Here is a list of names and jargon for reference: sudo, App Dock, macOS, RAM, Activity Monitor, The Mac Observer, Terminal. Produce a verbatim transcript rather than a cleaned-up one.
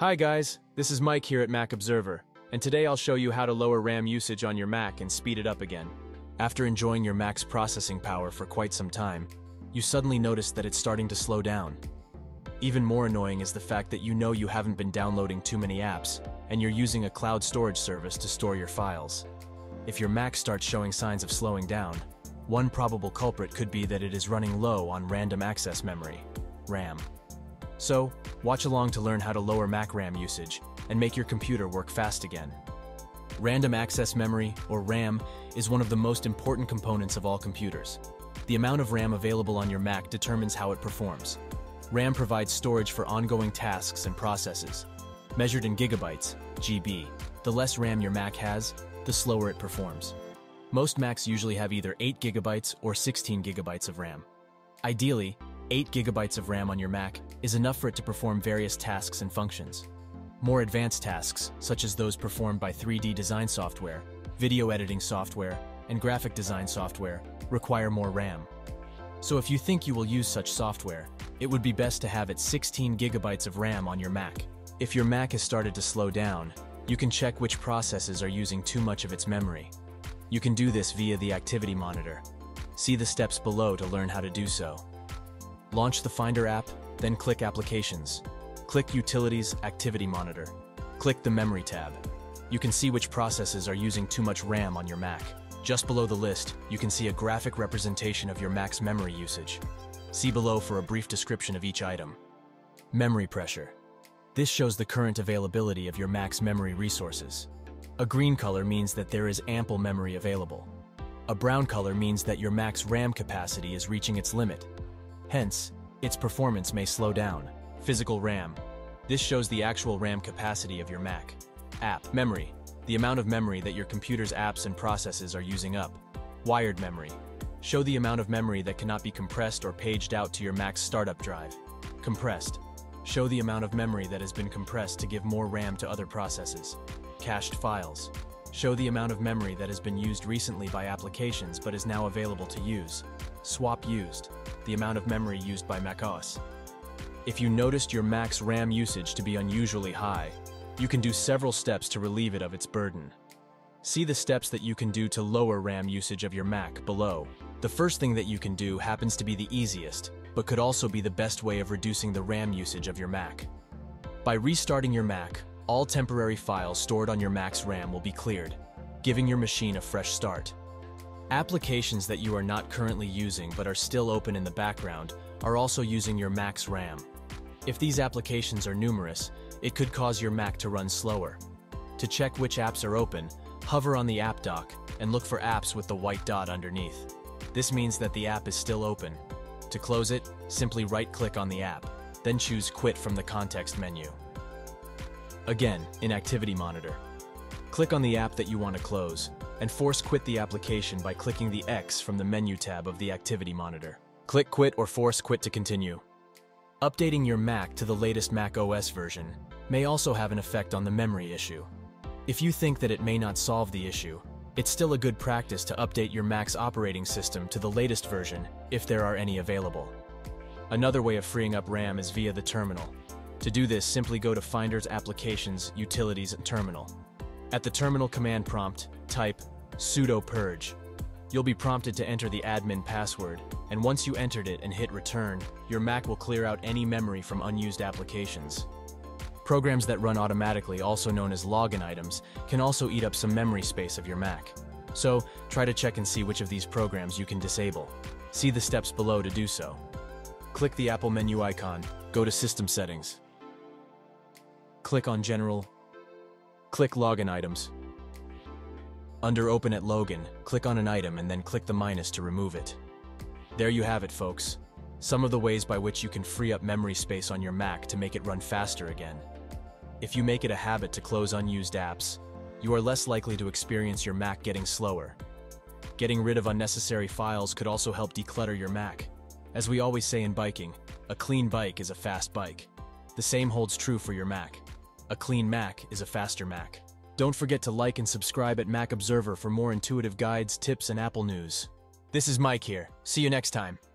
Hi guys, this is Mike here at Mac Observer, and today I'll show you how to lower RAM usage on your Mac and speed it up again. After enjoying your Mac's processing power for quite some time, you suddenly notice that it's starting to slow down. Even more annoying is the fact that you know you haven't been downloading too many apps, and you're using a cloud storage service to store your files. If your Mac starts showing signs of slowing down, one probable culprit could be that it is running low on random access memory, RAM. So, watch along to learn how to lower Mac RAM usage and make your computer work fast again. Random access memory, or RAM, is one of the most important components of all computers. The amount of RAM available on your Mac determines how it performs. RAM provides storage for ongoing tasks and processes. Measured in gigabytes, G B, the less RAM your Mac has, the slower it performs. Most Macs usually have either eight gigabytes or sixteen gigabytes of RAM. Ideally, eight gigabytes of RAM on your Mac is enough for it to perform various tasks and functions. More advanced tasks, such as those performed by three D design software, video editing software, and graphic design software, require more RAM. So if you think you will use such software, it would be best to have it sixteen gigabytes of RAM on your Mac. If your Mac has started to slow down, you can check which processes are using too much of its memory. You can do this via the Activity Monitor. See the steps below to learn how to do so. Launch the Finder app, then click Applications. Click Utilities, Activity Monitor. Click the Memory tab. You can see which processes are using too much RAM on your Mac. Just below the list, you can see a graphic representation of your Mac's memory usage. See below for a brief description of each item. Memory pressure. This shows the current availability of your Mac's memory resources. A green color means that there is ample memory available. A brown color means that your Mac's RAM capacity is reaching its limit. Hence, its performance may slow down. Physical RAM. This shows the actual RAM capacity of your Mac. App memory. The amount of memory that your computer's apps and processes are using up. Wired memory. Show the amount of memory that cannot be compressed or paged out to your Mac's startup drive. Compressed. Show the amount of memory that has been compressed to give more RAM to other processes. Cached files. Show the amount of memory that has been used recently by applications but is now available to use. Swap used. The amount of memory used by macOS. If you noticed your Mac's RAM usage to be unusually high, you can do several steps to relieve it of its burden. See the steps that you can do to lower RAM usage of your Mac below. The first thing that you can do happens to be the easiest, but could also be the best way of reducing the RAM usage of your Mac. By restarting your Mac, all temporary files stored on your Mac's RAM will be cleared, giving your machine a fresh start. Applications that you are not currently using but are still open in the background are also using your Mac's RAM. If these applications are numerous, it could cause your Mac to run slower. To check which apps are open, hover on the App Dock and look for apps with the white dot underneath. This means that the app is still open. To close it, simply right-click on the app, then choose Quit from the context menu. Again, in Activity Monitor. Click on the app that you want to close, and force quit the application by clicking the X from the menu tab of the Activity Monitor. Click Quit or force quit to continue. Updating your Mac to the latest macOS version may also have an effect on the memory issue. If you think that it may not solve the issue, it's still a good practice to update your Mac's operating system to the latest version if there are any available. Another way of freeing up RAM is via the terminal. To do this, simply go to Finder's Applications, Utilities, and Terminal. At the terminal command prompt, type sudo purge. You'll be prompted to enter the admin password, and once you entered it and hit return, your Mac will clear out any memory from unused applications. Programs that run automatically, also known as login items, can also eat up some memory space of your Mac. So, try to check and see which of these programs you can disable. See the steps below to do so. Click the Apple menu icon, go to System Settings. Click on General. Click Login Items. Under Open at Login, click on an item and then click the minus to remove it. There you have it, folks. Some of the ways by which you can free up memory space on your Mac to make it run faster again. If you make it a habit to close unused apps, you are less likely to experience your Mac getting slower. Getting rid of unnecessary files could also help declutter your Mac. As we always say in biking, a clean bike is a fast bike. The same holds true for your Mac. A clean Mac is a faster Mac. Don't forget to like and subscribe at Mac Observer for more intuitive guides, tips, and Apple news. This is Mike here. See you next time.